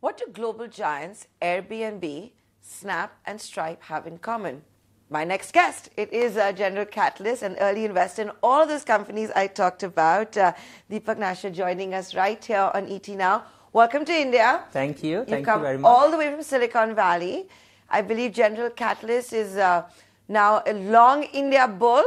What do global giants Airbnb, Snap, and Stripe have in common? My next guest, it is General Catalyst, an early investor in all of those companies I talked about. Deepak Nashar joining us right here on ET Now. Welcome to India. Thank you. Thank you very much. All the way from Silicon Valley. I believe General Catalyst is now a long India bull.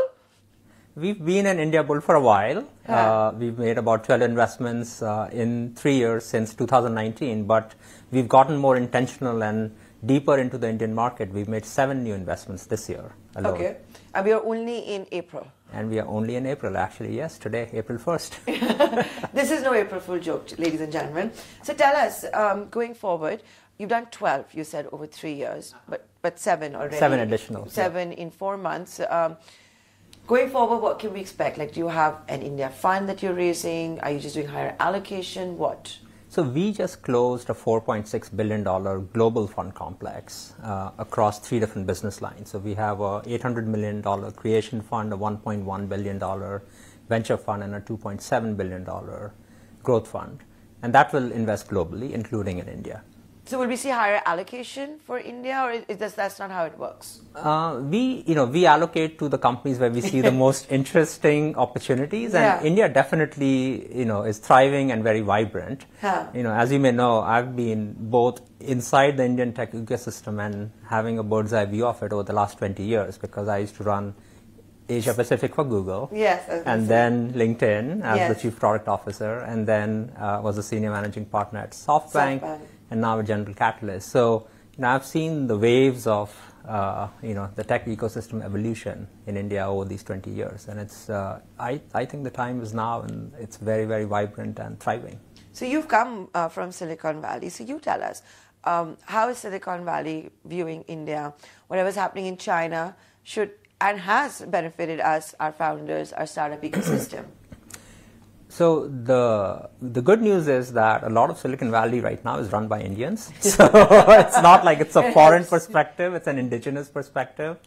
We've been an India bull for a while. Yeah. We've made about 12 investments in 3 years since 2019, but we've gotten more intentional and deeper into the Indian market. We've made 7 new investments this year alone. Okay. And we are only in April. And we are only in April, actually. Yes, today, April 1st. This is no April Fool joke, ladies and gentlemen. So tell us, going forward, you've done 12, you said, over 3 years, but 7 already. 7 additional. 7 in 4 months. Going forward, what can we expect? Like, do you have an India fund that you're raising? Are you just doing higher allocation? What? So we just closed a $4.6 billion global fund complex across 3 different business lines. So we have a $800 million creation fund, a $1.1 billion venture fund, and a $2.7 billion growth fund. And that will invest globally, including in India. So will we see higher allocation for India, or is that's not how it works? We allocate to the companies where we see the most interesting opportunities, and India definitely, is thriving and very vibrant. Huh. As you may know, I've been both inside the Indian tech ecosystem and having a bird's eye view of it over the last 20 years, because I used to run Asia Pacific for Google, and then LinkedIn as the Chief Product Officer, and then was a Senior Managing Partner at SoftBank. And now a General Catalyst. So I've seen the waves of the tech ecosystem evolution in India over these 20 years, and it's I think the time is now, and it's very, very vibrant and thriving. So you've come from Silicon Valley. So you tell us, how is Silicon Valley viewing India? Whatever's happening in China should and has benefited us, our founders, our startup ecosystem. So the good news is that a lot of Silicon Valley right now is run by Indians. So it's not like it's a foreign perspective, it's an indigenous perspective.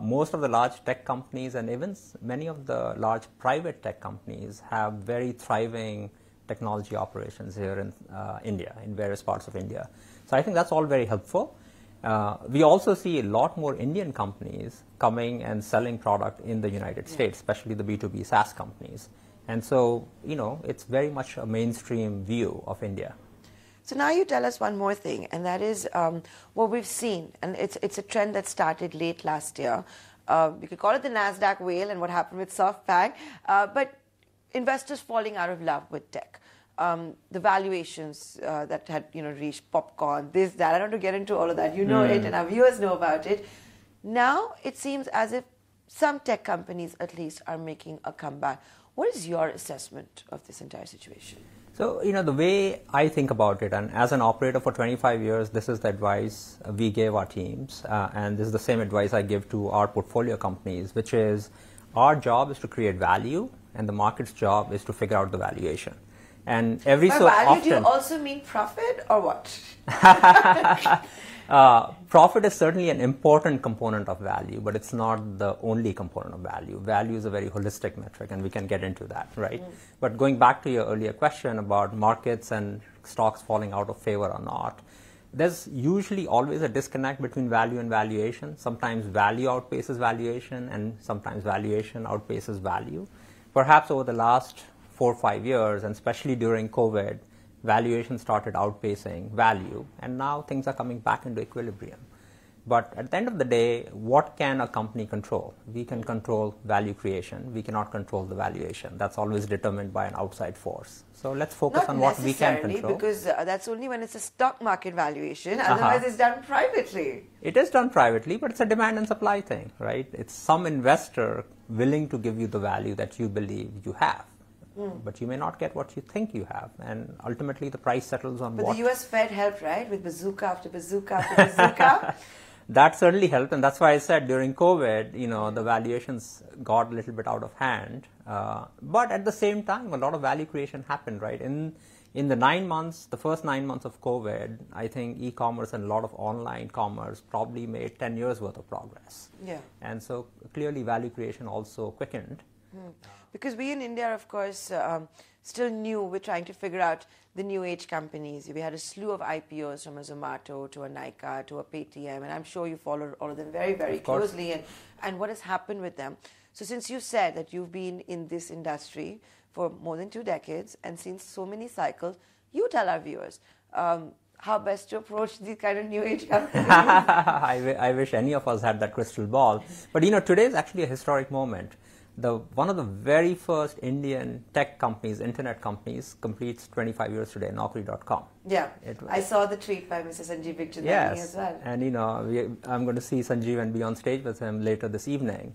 Most of the large tech companies and even many of the large private tech companies have very thriving technology operations here in India, in various parts of India. So I think that's all very helpful. We also see a lot more Indian companies coming and selling product in the United States, especially the B2B SaaS companies. And so, it's very much a mainstream view of India. So now you tell us one more thing, and that is what we've seen. And it's a trend that started late last year. You could call it the NASDAQ whale and what happened with SoftBank. But investors falling out of love with tech. The valuations that had reached popcorn, this, that. I don't want to get into all of that. You know it, and our viewers know about it. Now it seems as if some tech companies, at least, are making a comeback. What is your assessment of this entire situation? So, the way I think about it, and as an operator for 25 years, this is the advice we gave our teams, and this is the same advice I give to our portfolio companies, which is our job is to create value, and the market's job is to figure out the valuation. And every so often... Do you also mean profit, or what? Profit is certainly an important component of value, but it's not the only component of value. Value is a very holistic metric, and we can get into that, right? But going back to your earlier question about markets and stocks falling out of favor or not, there's usually always a disconnect between value and valuation. Sometimes value outpaces valuation, and sometimes valuation outpaces value. Perhaps over the last 4 or 5 years, and especially during COVID, valuation started outpacing value, and now things are coming back into equilibrium. But at the end of the day, what can a company control? We can control value creation. We cannot control the valuation. That's always determined by an outside force. So let's focus on what we can control. Because that's only when it's a stock market valuation. Otherwise, it's done privately. It is done privately, but it's a demand and supply thing, right? It's some investor willing to give you the value that you believe you have. But you may not get what you think you have, and ultimately the price settles on what. But the US Fed helped, right, with bazooka after bazooka after bazooka? That certainly helped, and that's why I said during COVID, the valuations got a little bit out of hand. But at the same time, a lot of value creation happened, right? In the 9 months, the first 9 months of COVID, I think e-commerce and a lot of online commerce probably made 10 years worth of progress. Yeah. And so clearly value creation also quickened. Because we in India, of course, still new. We're trying to figure out the new age companies. We had a slew of IPOs from a Zomato to a Nykaa to a Paytm, and I'm sure you followed all of them very, very closely and what has happened with them. So since you said that you've been in this industry for more than 2 decades and seen so many cycles, you tell our viewers how best to approach these kind of new age companies. I wish any of us had that crystal ball. But you know, today is actually a historic moment. One of the very first Indian tech companies, internet companies, completes 25 years today, Naukri.com. Yeah, I saw the tweet by Mr. Sanjeev as well. And you know, I'm going to see Sanjeev and be on stage with him later this evening.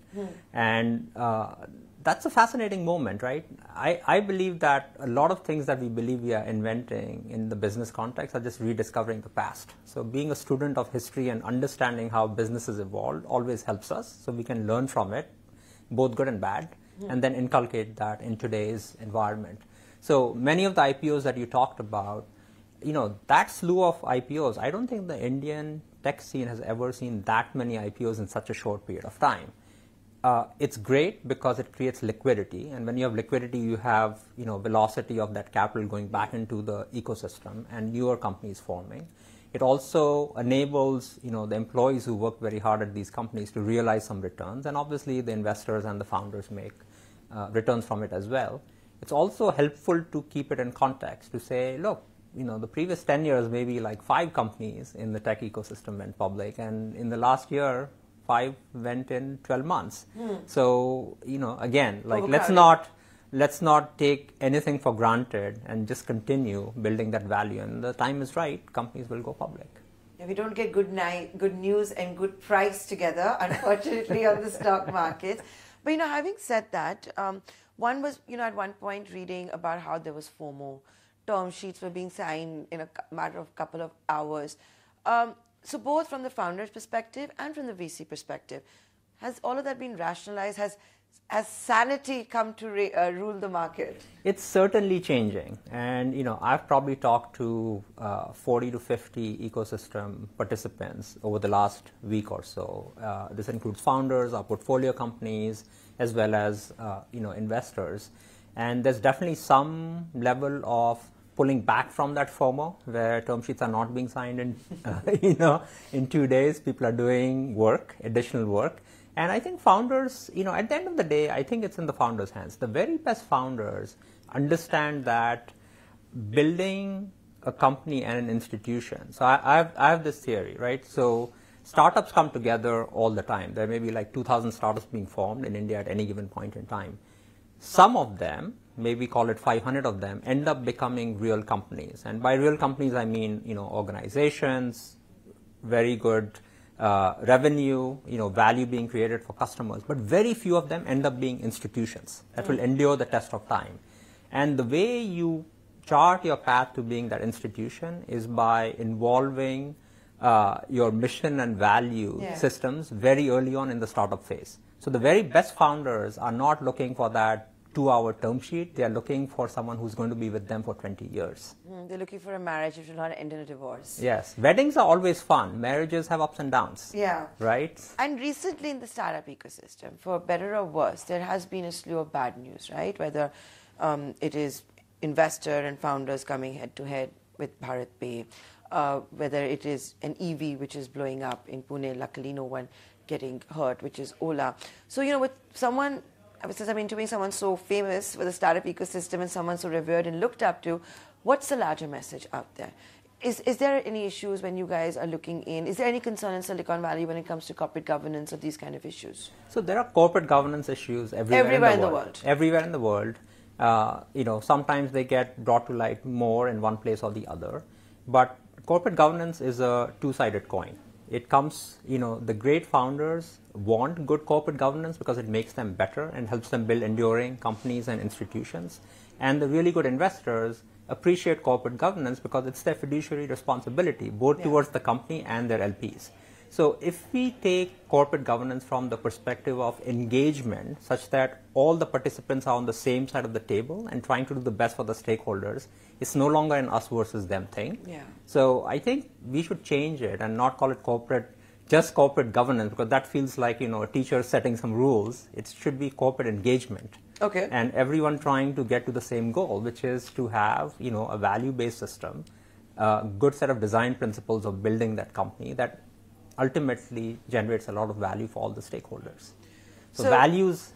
And that's a fascinating moment, right? I believe that a lot of things that we believe we are inventing in the business context are just rediscovering the past. So being a student of history and understanding how businesses evolved always helps us, so we can learn from it, both good and bad, and then inculcate that in today's environment. So many of the IPOs that you talked about, you know, that slew of IPOs, I don't think the Indian tech scene has ever seen that many IPOs in such a short period of time. It's great because it creates liquidity, and when you have liquidity, you have, you know, velocity of that capital going back into the ecosystem and newer companies forming. It also enables, you know, the employees who work very hard at these companies to realize some returns, and obviously the investors and the founders make returns from it as well. It's also helpful to keep it in context to say, look, you know, the previous 10 years, maybe like 5 companies in the tech ecosystem went public, and in the last year, 5 went in 12 months. So, you know, again, like let's not take anything for granted and just continue building that value. And the time is right, companies will go public. If we don't get good news and good price together, unfortunately, on the stock market. But, you know, having said that, one was, you know, at one point reading about how there was FOMO. Term sheets were being signed in a matter of a couple of hours. So both from the founder's perspective and from the VC perspective, has all of that been rationalized? Has sanity come to rule the market? It's certainly changing. And, you know, I've probably talked to 40 to 50 ecosystem participants over the last week or so. This includes founders, our portfolio companies, as well as, you know, investors. And there's definitely some level of pulling back from that FOMO, where term sheets are not being signed in, you know, in 2 days. People are doing work, additional work. And I think founders, you know, at the end of the day, I think it's in the founders' hands. The very best founders understand that building a company and an institution. So I have this theory, right? So startups come together all the time. There may be like 2,000 startups being formed in India at any given point in time. Some of them, maybe call it 500 of them, end up becoming real companies. And by real companies, I mean, you know, organizations, very good revenue, you know, value being created for customers, but very few of them end up being institutions that will endure the test of time. And the way you chart your path to being that institution is by involving your mission and value systems very early on in the startup phase. So the very best founders are not looking for that two-hour term sheet. They are looking for someone who's going to be with them for 20 years. They're looking for a marriage which will not end in a divorce. Yes. Weddings are always fun. Marriages have ups and downs. Yeah. Right? And recently in the startup ecosystem, for better or worse, there has been a slew of bad news, right? Whether it is investor and founders coming head-to-head with Bharat Pay, whether it is an EV which is blowing up in Pune, luckily no one getting hurt, which is Ola. So, you know, with someone... Since I'm interviewing someone so famous for the startup ecosystem and someone so revered and looked up to, what's the larger message out there? Is there any issues when you guys are looking in? Is there any concern in Silicon Valley when it comes to corporate governance or these kind of issues? So there are corporate governance issues everywhere in the world. You know, sometimes they get brought to light more in one place or the other. But corporate governance is a two-sided coin. It comes, you know, the great founders want good corporate governance because it makes them better and helps them build enduring companies and institutions. And the really good investors appreciate corporate governance because it's their fiduciary responsibility, both towards the company and their LPs. So if we take corporate governance from the perspective of engagement, such that all the participants are on the same side of the table and trying to do the best for the stakeholders, it's no longer an us versus them thing. Yeah. So I think we should change it and not call it corporate governance, because that feels like, you know, a teacher setting some rules. It should be corporate engagement. Okay. And everyone trying to get to the same goal, which is to have, you know, a value-based system, a good set of design principles of building that company that ultimately generates a lot of value for all the stakeholders. So values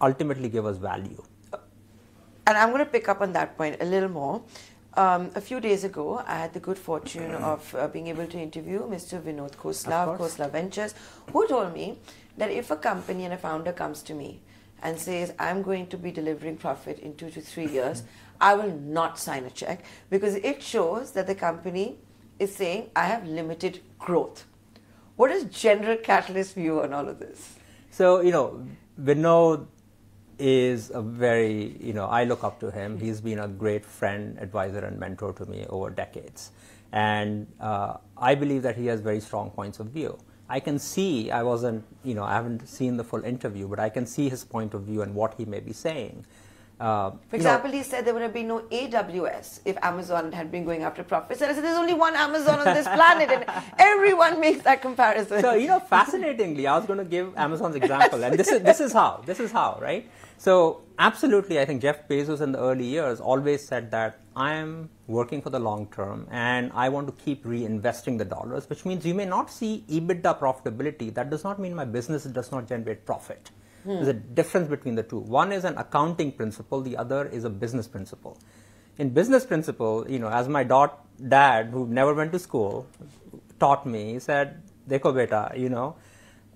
ultimately give us value. And I'm going to pick up on that point a little more. A few days ago, I had the good fortune of being able to interview Mr. Vinod Khosla of Khosla Ventures, who told me that if a company and a founder comes to me and says, I'm going to be delivering profit in 2 to 3 years, I will not sign a check, because it shows that the company is saying, I have limited growth. What is General Catalyst's view on all of this? So, you know, Vinod is a very, you know, I look up to him. He's been a great friend, advisor, and mentor to me over decades. And I believe that he has very strong points of view. I can see, I wasn't, you know, I haven't seen the full interview, but I can see his point of view and what he may be saying. For example, he said there would have been no AWS if Amazon had been going after profits. And I said, there's only one Amazon on this planet, and everyone makes that comparison. So, you know, fascinatingly, I was going to give Amazon's example, and this is how, right? So, absolutely, I think Jeff Bezos in the early years always said that I am working for the long term, and I want to keep reinvesting the dollars, which means you may not see EBITDA profitability. That does not mean my business does not generate profit. There's a difference between the two. One is an accounting principle. The other is a business principle. In business principle, you know, as my dad, who never went to school, taught me, he said, Dekho beta, you know,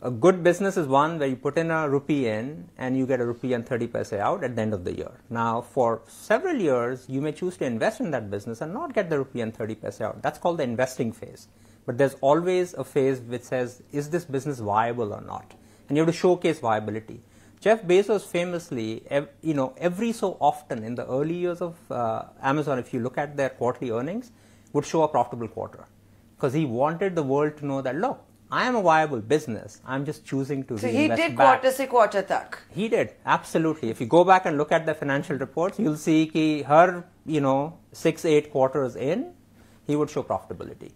a good business is one where you put in a rupee in and you get a rupee and 30 paise out at the end of the year. Now, for several years, you may choose to invest in that business and not get the rupee and 30 paise out. That's called the investing phase. But there's always a phase which says, is this business viable or not? And you have to showcase viability. Jeff Bezos famously, you know, every so often in the early years of Amazon, if you look at their quarterly earnings, would show a profitable quarter, because he wanted the world to know that, look, I am a viable business. I'm just choosing to reinvest back. So he did quarter se quarter tak. He did, absolutely. If you go back and look at the financial reports, you'll see ki her, you know, 6-8 quarters in, he would show profitability.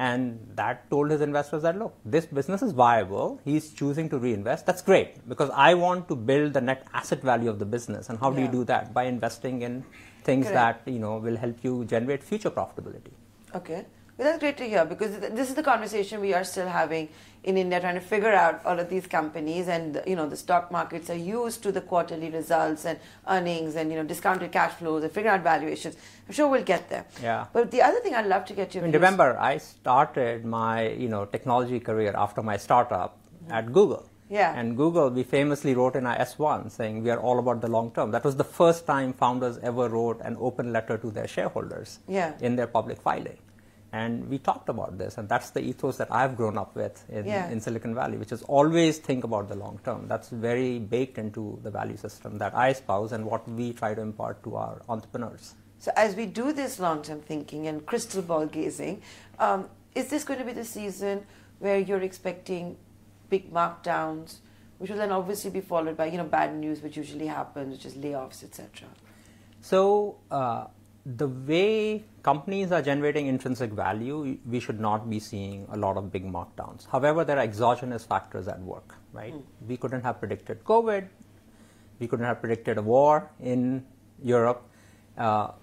And that told his investors that, look, this business is viable. He's choosing to reinvest. That's great, because I want to build the net asset value of the business. And how do you do that? By investing in things that, you know, will help you generate future profitability. Okay. Well, that's great to hear, because this is the conversation we are still having in India, trying to figure out all of these companies. And, you know, the stock markets are used to the quarterly results and earnings and, you know, discounted cash flows and figuring out valuations. I'm sure we'll get there. Yeah. But the other thing I'd love to get your views. Remember, I started my, you know, technology career after my startup at Google. Yeah. And Google, we famously wrote in our S1 saying we are all about the long term. That was the first time founders ever wrote an open letter to their shareholders in their public filing. And we talked about this, and that's the ethos that I've grown up with in Silicon Valley, which is always think about the long term. That's very baked into the value system that I espouse and what we try to impart to our entrepreneurs. So as we do this long-term thinking and crystal ball gazing, is this going to be the season where you're expecting big markdowns, which will then obviously be followed by, you know, bad news, which usually happens, which is layoffs, etc.? So, the way companies are generating intrinsic value, we should not be seeing a lot of big markdowns. However, there are exogenous factors at work, right? We couldn't have predicted COVID. We couldn't have predicted a war in Europe.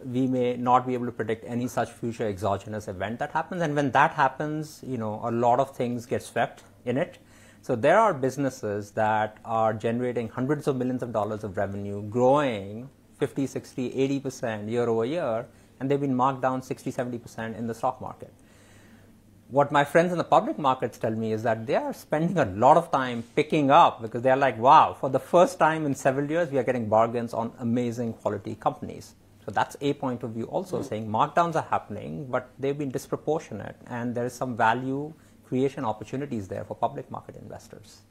We may not be able to predict any such future exogenous event that happens. And when that happens, you know, a lot of things get swept in it. So there are businesses that are generating hundreds of millions of dollars of revenue, growing 50, 60, 80% year over year, and they've been marked down 60, 70% in the stock market. What my friends in the public markets tell me is that they are spending a lot of time picking up, because they're like, wow, for the first time in several years, we are getting bargains on amazing quality companies. So that's a point of view also, saying markdowns are happening, but they've been disproportionate, and there is some value creation opportunities there for public market investors.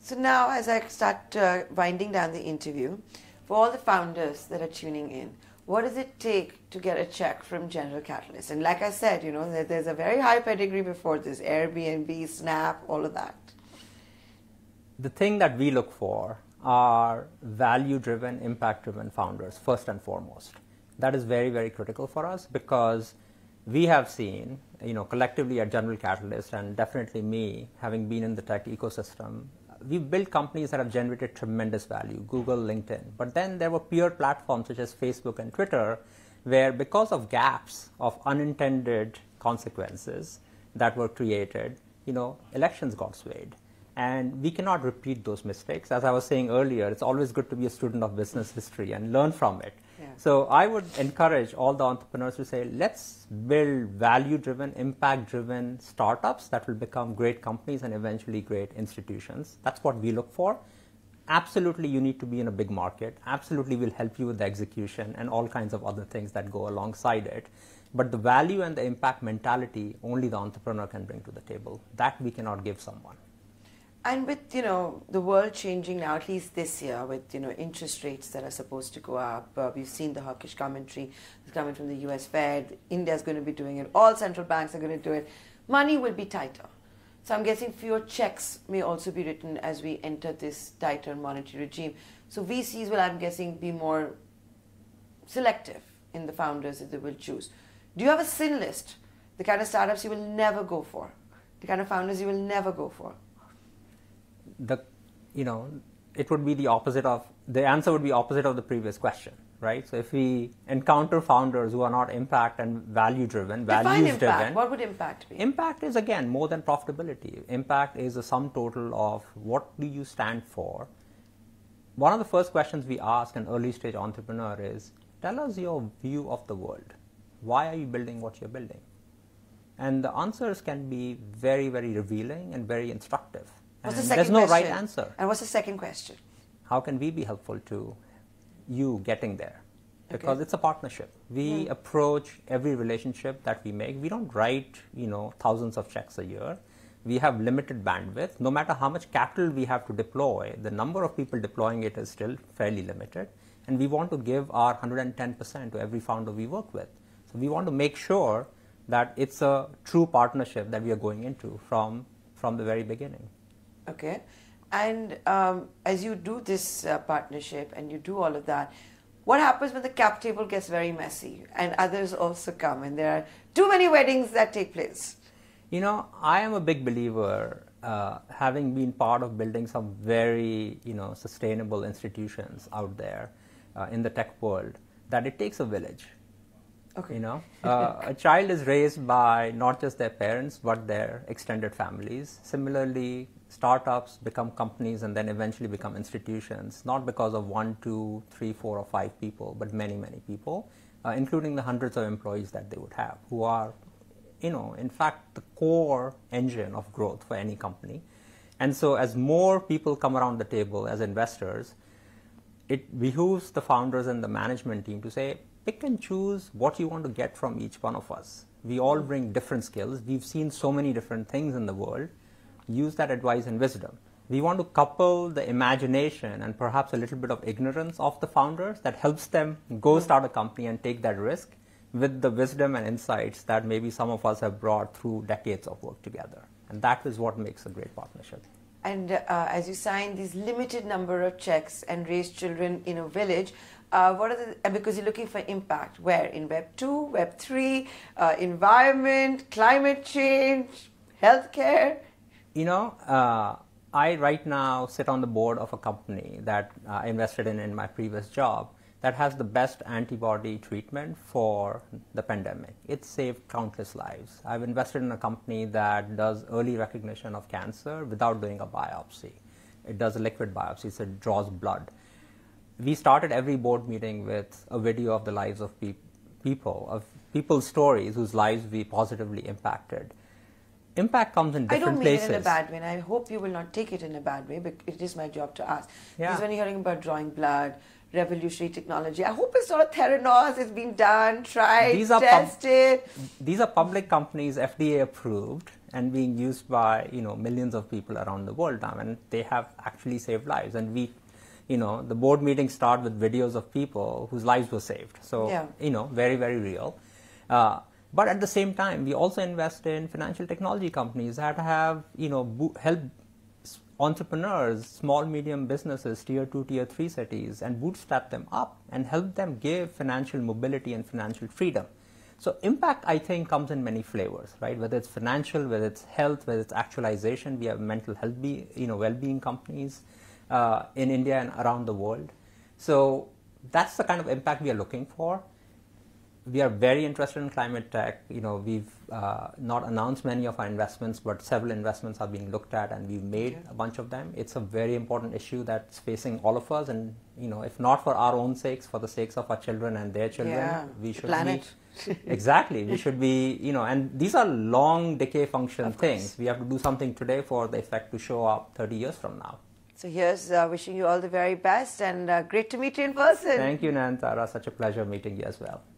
So now as I start winding down the interview, for all the founders that are tuning in, what does it take to get a check from General Catalyst? And like I said, you know, there's a very high pedigree before this, Airbnb, Snap, all of that. The thing that we look for are value-driven, impact-driven founders, first and foremost. That is very, very critical for us, because we have seen, you know, collectively at General Catalyst, and definitely me, having been in the tech ecosystem, we've built companies that have generated tremendous value, Google, LinkedIn. But then there were peer platforms such as Facebook and Twitter, where because of gaps of unintended consequences that were created, elections got swayed. And we cannot repeat those mistakes. As I was saying earlier, it's always good to be a student of business history and learn from it. Yeah. So I would encourage all the entrepreneurs to say, let's build value-driven, impact-driven startups that will become great companies and eventually great institutions. That's what we look for. Absolutely, you need to be in a big market. Absolutely, we'll help you with the execution and all kinds of other things that go alongside it. But the value and the impact mentality, only the entrepreneur can bring to the table. That we cannot give someone. And with, the world changing now, at least this year, with, interest rates that are supposed to go up, we've seen the hawkish commentary coming from the US Fed, India's going to be doing it, all central banks are going to do it, money will be tighter. So I'm guessing fewer checks may also be written as we enter this tighter monetary regime. So VCs will, I'm guessing, be more selective in the founders that they will choose. Do you have a sin list, the kind of startups you will never go for, the kind of founders you will never go for? It would be the opposite of, the answer would be opposite of the previous question, right? So if we encounter founders who are not impact and value-driven, values-driven. What would impact be? Impact is, again, more than profitability. Impact is a sum total of what do you stand for. One of the first questions we ask an early-stage entrepreneur is, tell us your view of the world. Why are you building what you're building? And the answers can be very, very revealing and very instructive. There's no right answer. And what's the second question? How can we be helpful to you getting there? Because it's a partnership. We approach every relationship that we make. We don't write, thousands of checks a year. We have limited bandwidth. No matter how much capital we have to deploy, the number of people deploying it is still fairly limited. And we want to give our 110% to every founder we work with. So we want to make sure that it's a true partnership that we are going into from the very beginning. Okay, and as you do this partnership and you do all of that, what happens when the cap table gets very messy and others also come and there are too many weddings that take place? I am a big believer, having been part of building some very, sustainable institutions out there in the tech world, that it takes a village. Okay. A child is raised by not just their parents, but their extended families. Similarly, startups become companies and then eventually become institutions, not because of 1, 2, 3, 4, or 5 people, but many, many people, including the hundreds of employees that they would have, who are, in fact, the core engine of growth for any company. And so as more people come around the table as investors, it behooves the founders and the management team to say, pick and choose what you want to get from each one of us. We all bring different skills. We've seen so many different things in the world. Use that advice and wisdom. We want to couple the imagination and perhaps a little bit of ignorance of the founders that helps them go start a company and take that risk with the wisdom and insights that maybe some of us have brought through decades of work together. And that is what makes a great partnership. And as you sign these limited number of checks and raise children in a village, what are the, because you're looking for impact, where? In Web 2, Web 3, environment, climate change, healthcare? I right now sit on the board of a company that I invested in my previous job that has the best antibody treatment for the pandemic. It saved countless lives. I've invested in a company that does early recognition of cancer without doing a biopsy. It does a liquid biopsy, so it draws blood. We started every board meeting with a video of the lives of people, of people's stories whose lives we positively impacted. Impact comes in different places. I don't mean it in a bad way, and I hope you will not take it in a bad way, but it is my job to ask. Yeah. Because when you're hearing about drawing blood, revolutionary technology, I hope it's not a Theranos, it's been done, tried, tested. These are public companies, FDA approved, and being used by, millions of people around the world now, and they have actually saved lives. And we, the board meetings start with videos of people whose lives were saved. So, very, very real. But at the same time, we also invest in financial technology companies that have, help entrepreneurs, small, medium businesses, tier 2, tier 3 cities, and bootstrap them up and help them give financial mobility and financial freedom. So impact, I think, comes in many flavors, right? Whether it's financial, whether it's health, whether it's actualization. We have mental health, well-being companies in India and around the world. So that's the kind of impact we are looking for. We are very interested in climate tech. We've not announced many of our investments, but several investments are being looked at, and we've made a bunch of them. It's a very important issue that's facing all of us, and if not for our own sakes, for the sakes of our children and their children, we should be exactly. We should be, and these are long decay function things. We have to do something today for the effect to show up 30 years from now. So here's wishing you all the very best, and great to meet you in person. Thank you, Nayantara. Such a pleasure meeting you as well.